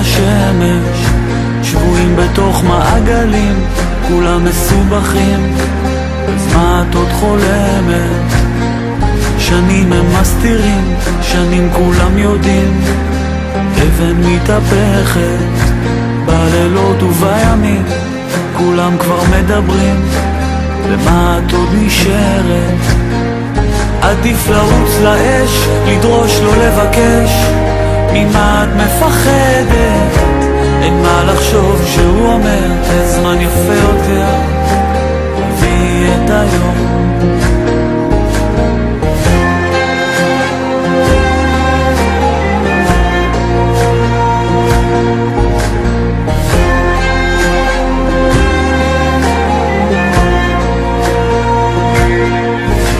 השמש, שבועים בתוך מעגלים, כולם מסובכים. אז מה את עוד חולמת? שנים הם מסתירים, שנים כולם יודעים. אבן מתהפכת בלילות ובימים, כולם כבר מדברים. למה את עוד נשארת? עדיף לרוץ לאש, לדרוש לא לבקש. ממה את מפחדת? אין מה לחשוב שהוא אומר, הזמן יפה יותר, תביאי את היום.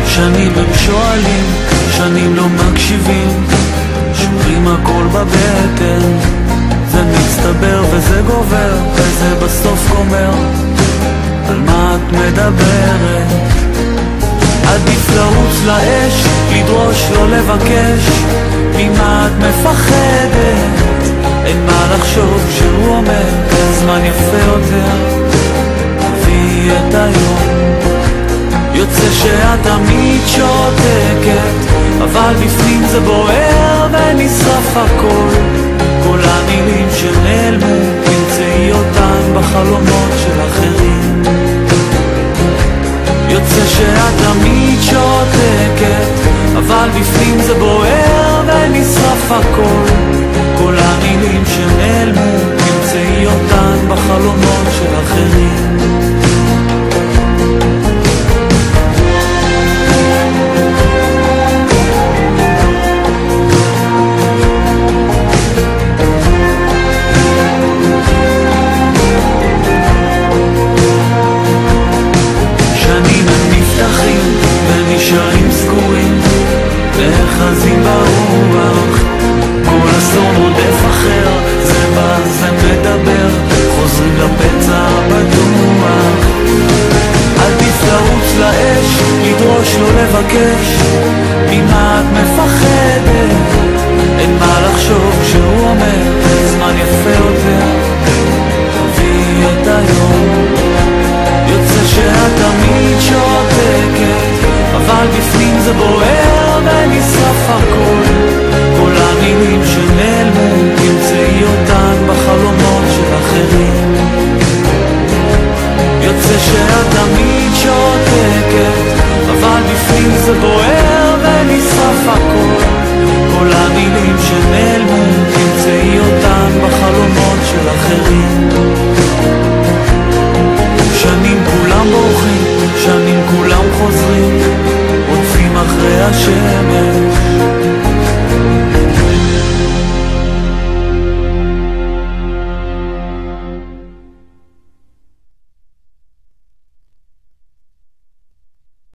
שנים הם שואלים, שנים לא מקשיבים, שומרים הכל בבטן. זה מצטבר וזה גובר, וזה בסוף גומר. על מה את מדברת? עדיף לרוץ לאש, לדרוש לא לבקש. ממה את מפחדת? אין מה לחשוב שהוא אומר, הזמן יפה יותר, תביאי את היום. יוצא שאת תמיד שותקת, אבל בפנים זה בוער ונשרף הכל. כל המילים שנעלמו, תמצאי אותן בחלומות של אחרים. יוצא שאת תמיד שותקת, אבל בפנים זה בוער ונשרף הכל. כל המילים שנעלמו, תמצאי אותן בחלומות של אחרים. נשארים סגורים, נאחזים ברוח. כל אסון רודף אחר, זה בא, זה מדבר, חוזרים לפצע הבטוח. עדיף לרוץ לאש, לדרוש לא לבקש. ממה את מפחדת? אין מה לחשוב כשהוא אומר, זמן יפה יותר, תביאי את היום. יוצא שאת תמיד שותקת, אבל בפנים זה בוער ונשרף הכל. כל המילים שנעלמו, תמצאי אותן בחלומות של אחרים. יוצא שאת תמיד שותקת, אבל בפנים זה בוער ונשרף הכל. כל המילים שנעלמו,